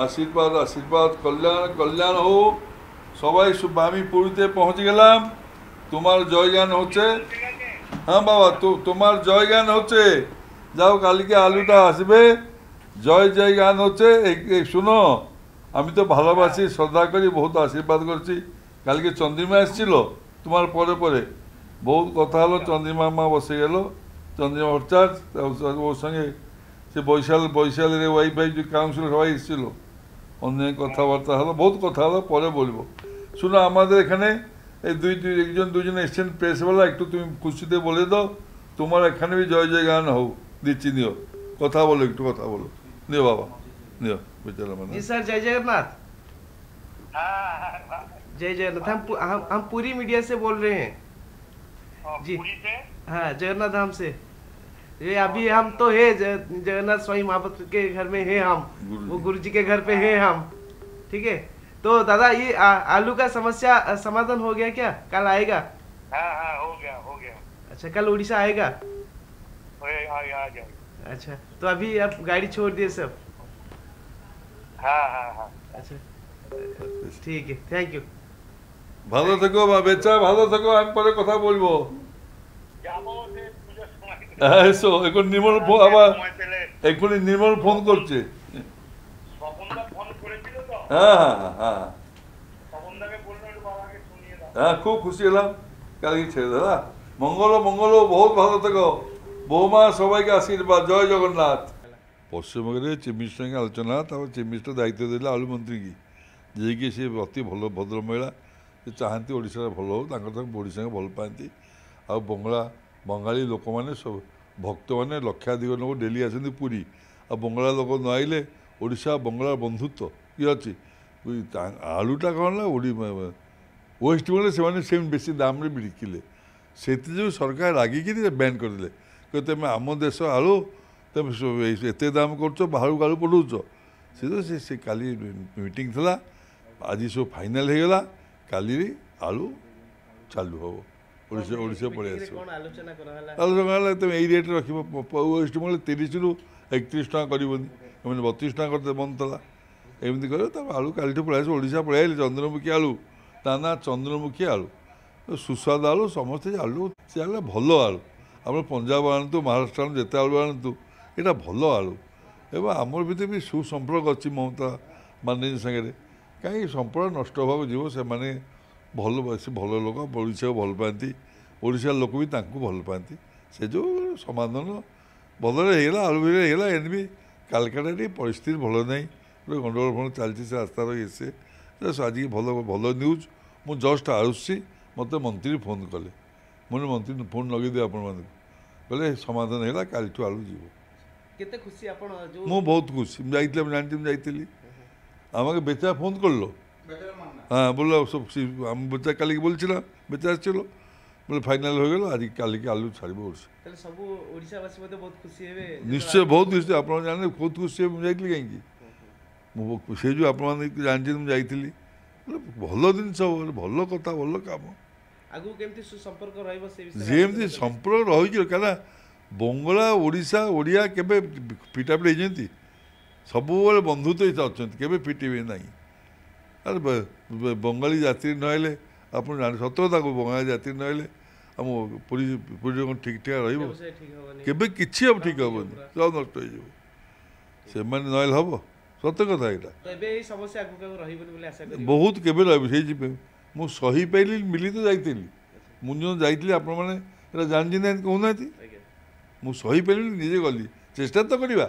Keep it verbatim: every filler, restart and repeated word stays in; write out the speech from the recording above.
आशीर्वाद आशीर्वाद कल्याण कल्याण हो सबाई सुबामी पुरीते पहुँच गलम तुम्हार जयगान होचे। हाँ बाबा तु तुम्हार जयगान होचे जाओ कल के आलूटा आसबे जय जय गान होचे। एक, एक सुनो आमी तो भालोबासी श्रद्धा करी बहुत आशीर्वाद करছি। কালকে চন্দ্রিমা এসেছিল তোমার পরে পরে বহুত কথা হলো। চন্দ্রিমা মা বসে গেল চন্দ্রিমা অর্থাৎ ওর সঙ্গে সে বৈশাল বৈশালের ওয়াইফাই যে কাউন্সিলর সবাই এসেছিল অনেক কথাবার্তা হলো বহুত কথা হলো পরে বলবো। শুনো আমাদের এখানে এই দুই দুই একজন দুজন এসছেন প্রেসওয়ালা একটু তুমি খুশিতে বলে দাও তোমার এখানে জয় জয় গান হোক দিচ্ছি নিও কথা বলো একটু কথা বলো নিও বাবা নিও বুঝলাম না। স্যার জয় জগন্নাথ। হ্যাঁ जय जगन्नाथ। हम, हम हम पूरी मीडिया से बोल रहे हैं जी पूरी से? हाँ जगन्नाथ धाम से। ये अभी हम तो है जगन्नाथ स्वामी महापत्र के घर में है हम वो गुरुजी के घर पे है हम। ठीक है तो दादा ये आ, आलू का समस्या समाधान हो गया क्या? कल आएगा? हाँ हाँ हो गया हो गया। अच्छा कल उड़ीसा आएगा? आ जाएगा। अच्छा तो अभी आप गाड़ी छोड़ दिए सब? हाँ हाँ हाँ। अच्छा ठीक है थैंक यू। ভালো থেকো বা বেচা ভালো থেকো আমি পরে কথা বলবো। যাবো যে পূজা সময় এসো এখন নির্মল আবার এখন নির্মল ফোন করছে সবনদা ফোন করেছিল তো। হ্যাঁ হ্যাঁ হ্যাঁ সবনদাকে বললো বাবাকে শুনিয়ে দাও। হ্যাঁ খুব খুশি হলাম কালকে ছেড়ে দাদা মঙ্গল মঙ্গল বহুত ভালো থেকো বৌমা সবাইকে আশীর্বাদ জয় জগন্নাথ। পশ্চিমবঙ্গের চিফ মিনিস্টার সঙ্গে আলোচনা তারপর চিফ মিনিস্টার দায়িত্ব দিলে আলু মন্ত্রীকে যিকি সে অতি ভালো ভদ্র মহিলা चाहती ओडिशा भल हो ओडिशा भल पाती आ बंगला बंगाली लोक मैंने सब भक्त मैंने लक्षाधिक लोक डेली आसती पुरी आ बंगला लोक न आइले ओडिशा बंगला बंधुत्व ये अच्छी आलूटा कौन ना वेस्ट बेंगल से सेम बेस दाम बिकिले से जो सरकार रागिकी बैन करदे कि तुम आम देश आलू तुम एत दाम कर बाहर आलू पढ़ाच से तो से कल मीटिंग थी आज सब फाइनाल हो गला काली आलू चालू हम ओडिशा पड़े आलोचना करा तुम यही रेट रख वेस्ट बेंगल तीस रु एक टाँग कर बतीस टाँग करते बंद था एमती कर आलू काली पलैस ओडिशा पलैल चंद्रमुखी आलू ता ना चंद्रमुखी आलू सुस्वाद आलू समस्ते आलू से आलू भल आलू आम पंजाब आनतु महाराष्ट्र जिते आलू आनतु यहाँ भल आलू एवं आमर भितर भी सुसंपर्क अच्छी ममता माननीय सागर कहीं संपर्क नष्ट होगा जीव से मैंने भल भल लोक ओडिशा भल पाती ओडिशा लोक भी भल पाती से जो समाधान बदल होगा आलूला एनबी कलकाटा परिस्थिति भल ना गोटे गंडगोल भल चलती से आस्था रही से आज की भल भल न्यूज मु जस्ट आसुच्छी मत मंत्री फोन कले मैंने मंत्री फोन लगे आप कहे समाधान है कल आलू जीव के मुझे बहुत खुशी जाइए जानी जाइली আমাকে বেচা ফোন করলো। হ্যাঁ বললো সব আমি বেচা কালকে বলছিলাম বেচা আসছিল বলে ফাইনাল হয়ে গেল আজ কালকে আলু ছাড়ব ওড়িশা। তাহলে সব ওড়িশাবাসী মধ্যে বহুত খুশি হবে। নিশ্চয় বহুত খুশি আপনারা জানেন বহুত খুশি আমি যাইলি কাইকি মু খুশি যে আপনারা জানেন আমি যাইলি ভালো জিনিস ভালো কথা ভালো কাম আগু কেমতি সম্পর্ক রইব সেই বিষয়ে যেমতি সম্পর্ক রইছিল কেন বঙ্গলা ওড়িশা ওড়িয়া কেবে পিটাপড়ে যেমতি सबुबले बंधु तो अच्छा केवे पिटिवे ना अरे बंगाली जाति नहले आप सतर्कता को बंगाली जाति नहले आम पूरी पूरी ठीक ठाक रही किसी हम ठीक हम सब नष्ट से नहले हम सत कथा यहाँ बहुत केवे रही मुझ सही पाइली मिली तो जाइली मुझे जाइली आप जानी ना कहूना मुझ सही पाइली निजे गली चेष्टा तो करवा।